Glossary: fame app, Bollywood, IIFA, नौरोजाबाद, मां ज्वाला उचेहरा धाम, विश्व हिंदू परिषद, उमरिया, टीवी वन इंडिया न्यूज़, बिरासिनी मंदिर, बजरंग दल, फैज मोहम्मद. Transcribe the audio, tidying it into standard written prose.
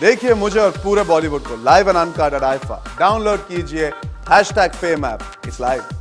देखिए मुझे और पूरे बॉलीवुड को live and uncut at IIFA। Download कीजिए #fame app। It's live.